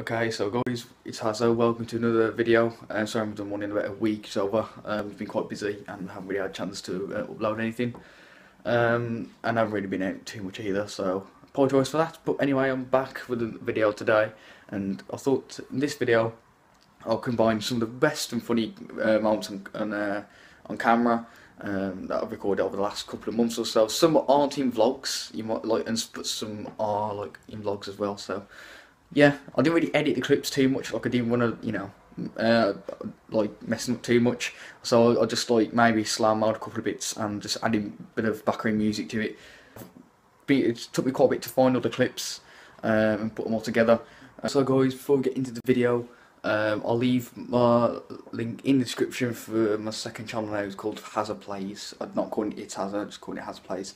Okay, so guys, it's Hazza. Welcome to another video. Sorry, I haven't done one in about a week. It's over. We've been quite busy and haven't really had a chance to upload anything. And I haven't really been out too much either, so apologise for that. But anyway, I'm back with a video today, and I thought in this video I'll combine some of the best and funny moments on camera that I've recorded over the last couple of months or so. Some aren't in vlogs, you might like, and but some are like in vlogs as well. So. Yeah, I didn't really edit the clips too much, like I didn't want to, you know, like messing up too much. So I just like maybe slam out a couple of bits and just adding a bit of background music to it. It took me quite a bit to find all the clips and put them all together. So guys, before we get into the video, I'll leave my link in the description for my second channel now. It's called HazzaPlayz. I'm not calling it Hazza, I'm just calling it HazzaPlayz.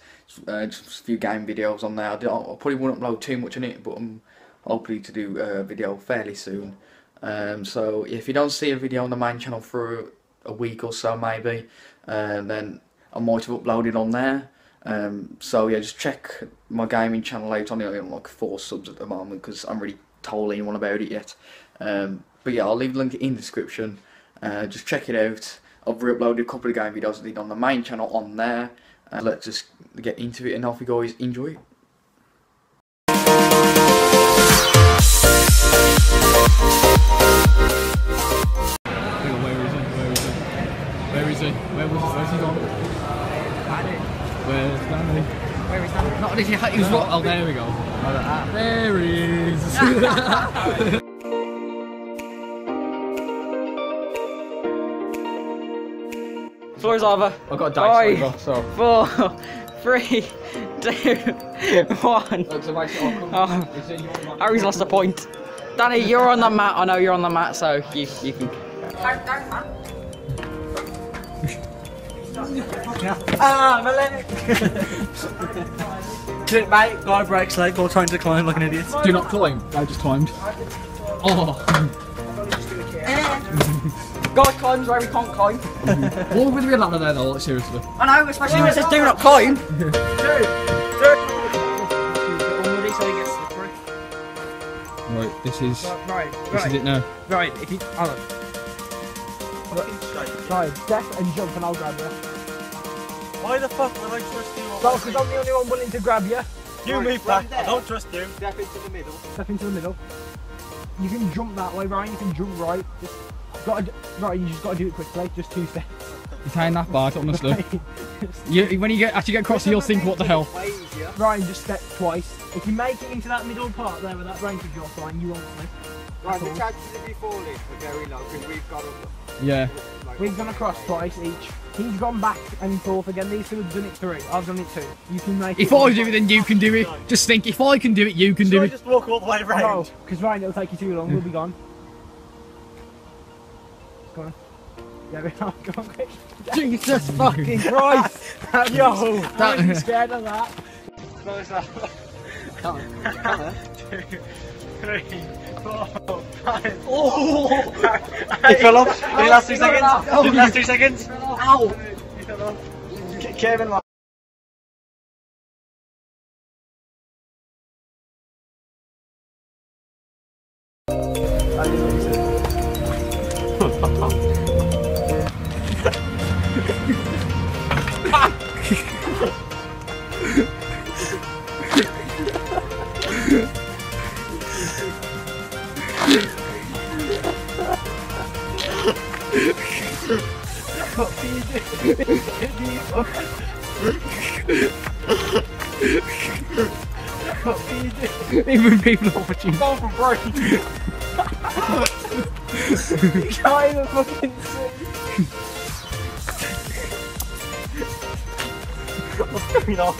Just a few game videos on there. I probably won't upload too much on it, but I'm hopefully to do a video fairly soon. So if you don't see a video on the main channel for a week or so maybe, then I might have uploaded on there. So yeah, just check my gaming channel out. I'm only on like 4 subs at the moment because I'm really totally in one about it yet. But yeah, I'll leave the link in the description. Just check it out. I've re-uploaded a couple of game videos I did on the main channel on there. Let's just get into it and hope you guys enjoy it. Where is that? Not if you had his what? Oh, there we go. There he is. Floor is over. I've got a dice. Five, so. 4, 3, 2, 1. Oh, Harry's lost a point. Danny, you're on the mat. I know you're on the mat, so you can. Ah, my leg! Clip, mate. Guy breaks leg while trying to climb like an idiot. Do not climb. I just climbed. Oh! Guy climbs where he can't climb. What would we have there though, like, seriously? I know, especially when it says do not climb. Right, this is. This is it now. Right, if you. Try death and jump and I'll grab you. Why the fuck would I trust you? No, because I'm the only one willing to grab you. You right, move back, I don't trust you. Step into the middle. Step into the middle. You can jump that way, Ryan, you can jump right. Just gotta, right, you just got to do it quickly, just 2 steps. It's ain't that bad, honestly. When you get across, you'll think what the hell. Ryan, just step twice. If you make it into that middle part there with that range of your line, you won't miss. Right, the chances of you falling are very low because we've got up. Yeah. We've gone across twice each. He's gone back and forth again. These two have done it 3. I've done it 2. You can make it. If I do it, then you can do it. Just think, if I can do it, you can do it. Just walk all the way around. No, because Ryan, it'll take you too long. We'll be gone. Come on. Yeah, we are. Come on, quick. Jesus fucking Christ! Yo! I'm scared of that. Close that. Come on. Come on. 3, 4, 5. Oh! He fell off. The last 2 seconds. The last 2 seconds. Ow! He fell off. Kevin. Even people are watching. Go for broke. You can't even fucking see. What's going on?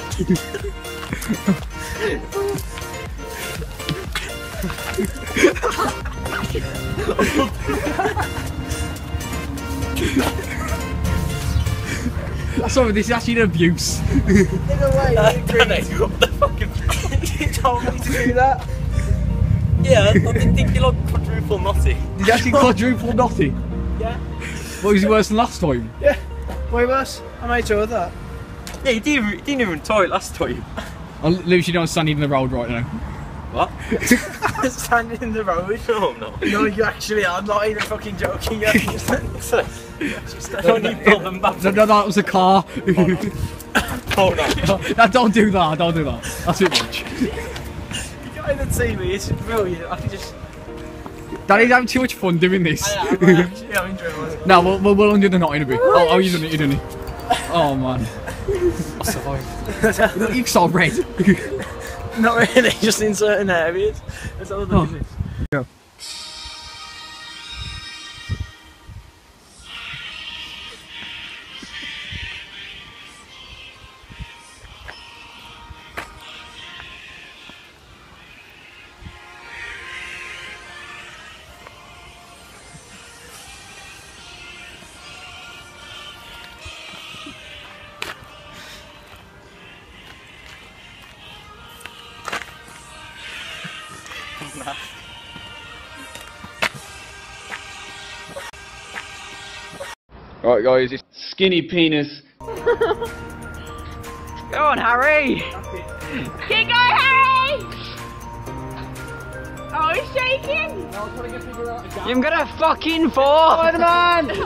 Sorry, this is actually an abuse. In a way, what the fucking. You told me to do that. Yeah, I didn't think you like quadruple naughty. Did you actually quadruple naughty? Yeah. What was it worse than last time? Yeah. Way worse. I made sure of that. Yeah, you didn't even try it last time. I literally don't stand in the road right now. What? Standing in the road. No, I'm not. No, you actually are. I'm not even fucking joking. You No, that was a car. No, don't do that. Don't do that. That's too much. You can't even see me. It's brilliant. I can just. Danny's having too much fun doing this. I am enjoying it. No, we'll undo the knot in a bit. Oh, you done it. You done it. Oh man. I survived. Look, you saw red. Not really, just in certain areas. That's all the business. Yeah. Right guys, it's skinny penis. Go on Harry! Keep going Harry! Oh he's shaking! No, I'm trying to get people out of the gap. You're gonna fucking fall! Spider-Man! Break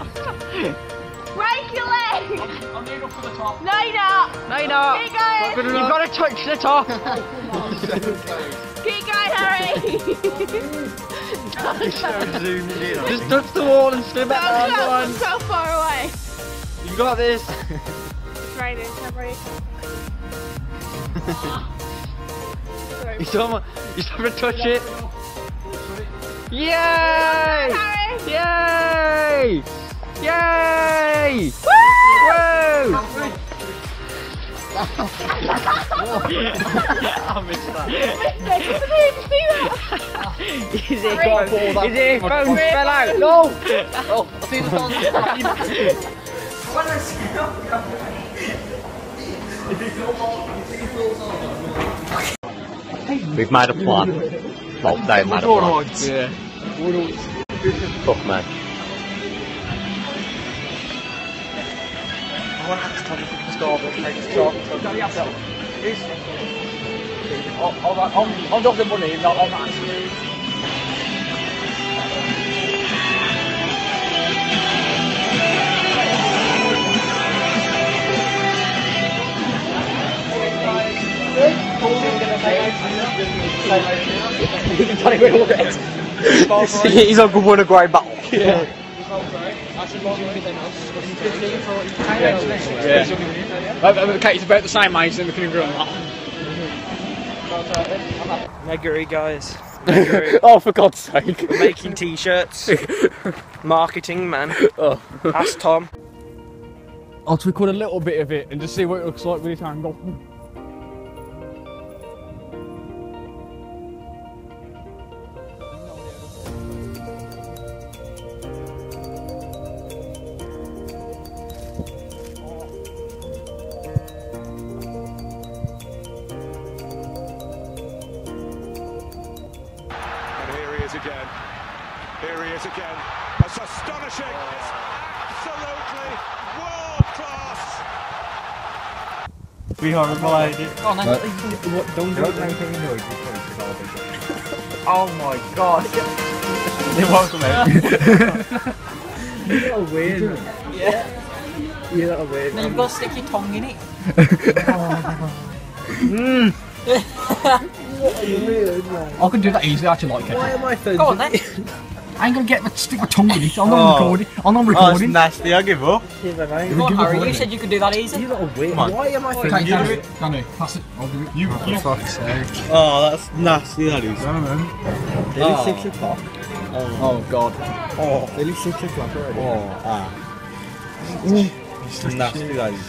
your leg! I'm going up to the top. No you're not! No you're not! Keep going! You've gotta touch the top! Keep going Harry! Just touch the wall and swim back down. I'm so far away. You got this. It's raining. I'm ready. You still have to touch it. Yay! Yay! Yay! Woo! I missed that. Is it a phone fell out? No! Oh, I see the phone. What a scale! We've made a plan. Well, they made a plan. Yeah. Fuck, man. I want to have to tell you if you can score, but take a shot. I'll drop the money and I'll ask you. He's not going to win a great battle. Yeah. Yeah. Okay, it's about the same age, then we can grow up. Neguri, guys. Neguri. Oh, for God's sake. We're making t-shirts. Marketing, man. Oh. Ask Tom. I'll record a little bit of it and just see what it looks like with this angle. Again. Here he is again. That's astonishing. It's absolutely world class. We are reminded. Oh, no. Don't do anything noisy. Oh my God. You're welcome, mate. You're a weird. Yeah. You're a weird. Then you've got to stick your tongue in it. Mmm. What are you doing, man? I can do that easily, I actually like it. Why am I filming? Go on then. I ain't going to get my, stick my tongue in it, I'm not recording. I'm not recording. That's nasty, I give up. You said you could do that easy. You little weird. Why am I filming? Can you do it? Danny, pass it. I'll do it. You for fuck's sake. Oh, that's nasty, that is. I know. Nearly 6 o'clock. Oh, God. Oh. Nearly 6 o'clock already. Oh, ah. It's nasty, that is.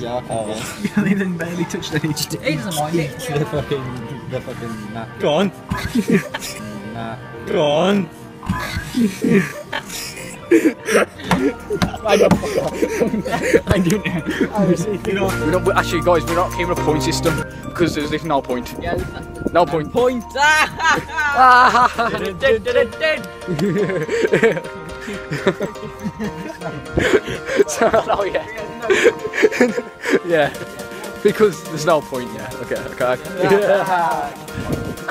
Yeah, I can't. They didn't barely touch the HD. He doesn't mind it. They're fucking nappy. Go on. Go on. I don't fuck off. I do now. Actually, guys, we're not keeping a point system because there's no point. Yeah, no point. Point. So, oh yeah. Yeah, because there's no point, yeah. Okay, okay. Yeah.